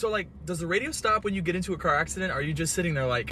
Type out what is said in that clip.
So like, does the radio stop when you get into a car accident? Or are you just sitting there like...